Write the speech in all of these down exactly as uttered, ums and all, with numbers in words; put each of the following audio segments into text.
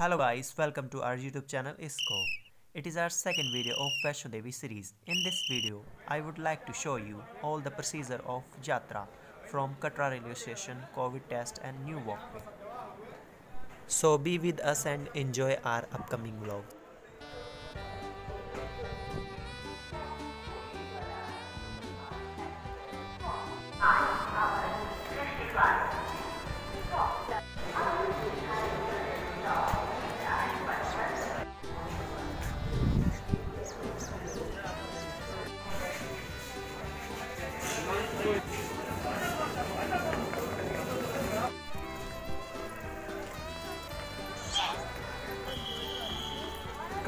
Hello guys, welcome to our YouTube channel isko. It is our second video of Vaishno Devi series. In this video, I would like to show you all the procedure of Yatra from Katra railway station, COVID test and new walkway. So be with us and enjoy our upcoming vlog.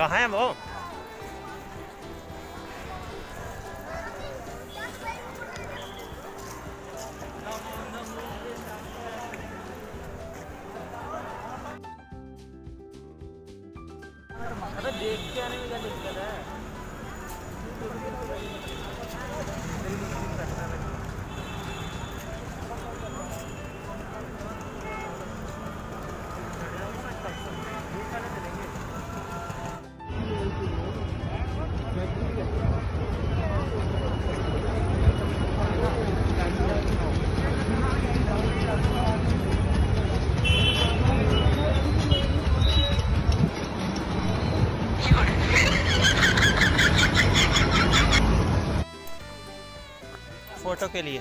कहाँ है वो? अरे देख के आने में क्या दिक्कत है? फोटो के लिए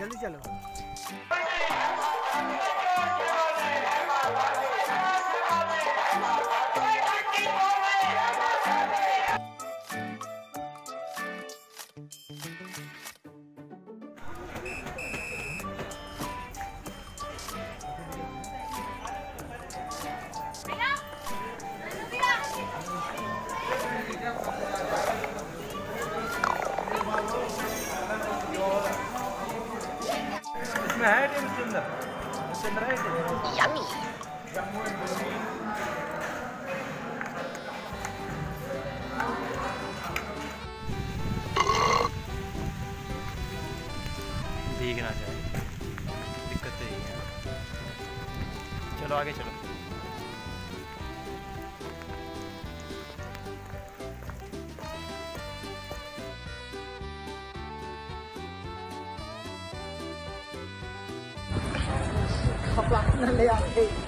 जल्दी चलो। Yummy. देखना चाहिए, दिक्कत नहीं है। चलो आगे चलो। अपना ले आते हैं।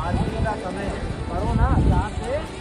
आज का समय करो ना, यहाँ से